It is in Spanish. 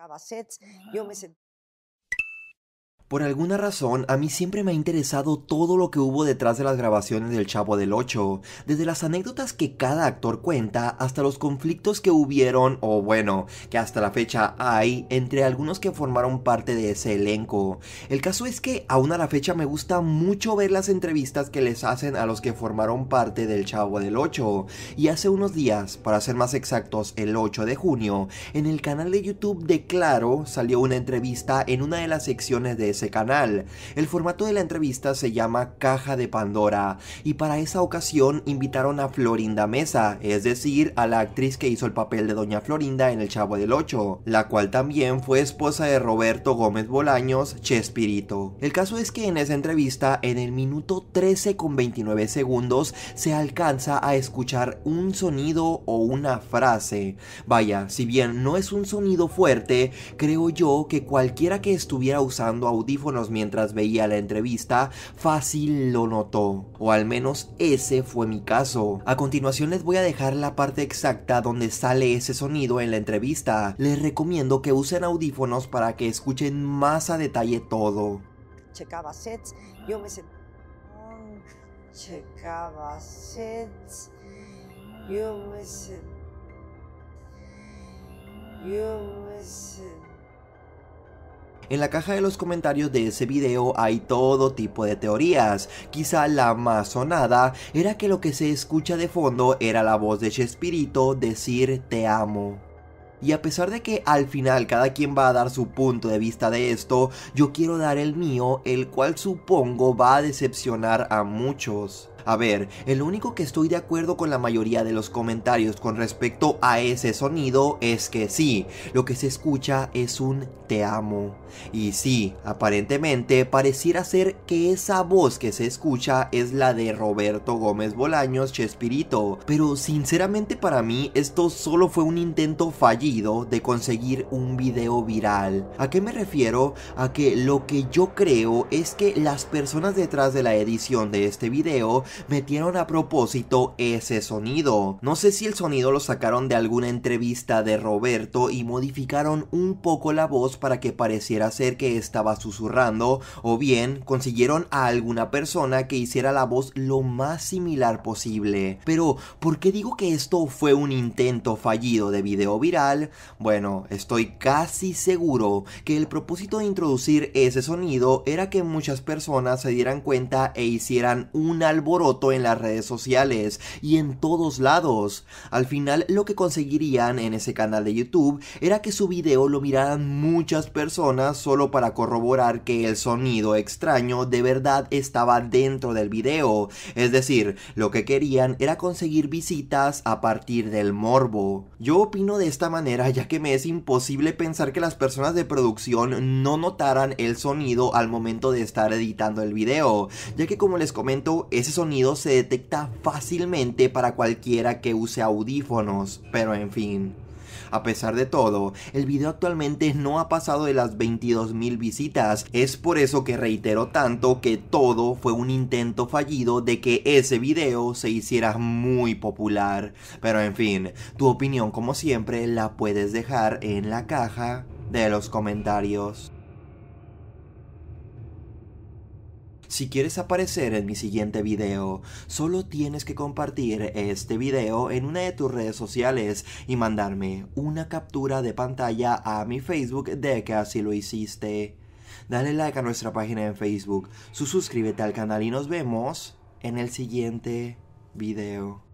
buscaba sets, yo me sentía... Por alguna razón, a mí siempre me ha interesado todo lo que hubo detrás de las grabaciones del Chavo del 8, desde las anécdotas que cada actor cuenta hasta los conflictos que hubieron, o bueno, que hasta la fecha hay, entre algunos que formaron parte de ese elenco. El caso es que aún a la fecha me gusta mucho ver las entrevistas que les hacen a los que formaron parte del Chavo del 8, y hace unos días, para ser más exactos, el 8 de junio, en el canal de YouTube de Claro salió una entrevista en una de las secciones de ese canal. El formato de la entrevista se llama Caja de Pandora y para esa ocasión invitaron a Florinda Mesa, es decir, a la actriz que hizo el papel de Doña Florinda en El Chavo del 8, la cual también fue esposa de Roberto Gómez Bolaños, Chespirito. El caso es que en esa entrevista, en el minuto 13:29, se alcanza a escuchar un sonido o una frase. Vaya, si bien no es un sonido fuerte, creo yo que cualquiera que estuviera usando audífonos mientras veía la entrevista fácil lo notó, o al menos ese fue mi caso. A continuación les voy a dejar la parte exacta donde sale ese sonido en la entrevista. Les recomiendo que usen audífonos para que escuchen más a detalle todo. Checaba sets, yo me sentía... Checaba sets, yo me sentía... Yo me sentía... En la caja de los comentarios de ese video hay todo tipo de teorías. Quizá la más sonada era que lo que se escucha de fondo era la voz de Chespirito decir te amo. Y a pesar de que al final cada quien va a dar su punto de vista de esto, yo quiero dar el mío, el cual supongo va a decepcionar a muchos. A ver, el único que estoy de acuerdo con la mayoría de los comentarios con respecto a ese sonido es que sí, lo que se escucha es un te amo. Y sí, aparentemente pareciera ser que esa voz que se escucha es la de Roberto Gómez Bolaños Chespirito, pero sinceramente para mí esto solo fue un intento fallido de conseguir un video viral. ¿A qué me refiero? A que lo que yo creo es que las personas detrás de la edición de este video metieron a propósito ese sonido. No sé si el sonido lo sacaron de alguna entrevista de Roberto y modificaron un poco la voz para que pareciera ser que estaba susurrando, o bien consiguieron a alguna persona que hiciera la voz lo más similar posible. Pero, ¿por qué digo que esto fue un intento fallido de video viral? Bueno, estoy casi seguro que el propósito de introducir ese sonido era que muchas personas se dieran cuenta e hicieran un alboroto en las redes sociales y en todos lados. Al final lo que conseguirían en ese canal de YouTube era que su video lo miraran muchas personas solo para corroborar que el sonido extraño de verdad estaba dentro del video. Es decir, lo que querían era conseguir visitas a partir del morbo. Yo opino de esta manera ya que me es imposible pensar que las personas de producción no notaran el sonido al momento de estar editando el video, ya que como les comento, ese sonido se detecta fácilmente para cualquiera que use audífonos, pero en fin. A pesar de todo, el video actualmente no ha pasado de las 22,000 visitas, es por eso que reitero tanto que todo fue un intento fallido de que ese video se hiciera muy popular. Pero en fin, tu opinión como siempre la puedes dejar en la caja de los comentarios. Si quieres aparecer en mi siguiente video, solo tienes que compartir este video en una de tus redes sociales y mandarme una captura de pantalla a mi Facebook de que así lo hiciste. Dale like a nuestra página en Facebook, suscríbete al canal y nos vemos en el siguiente video.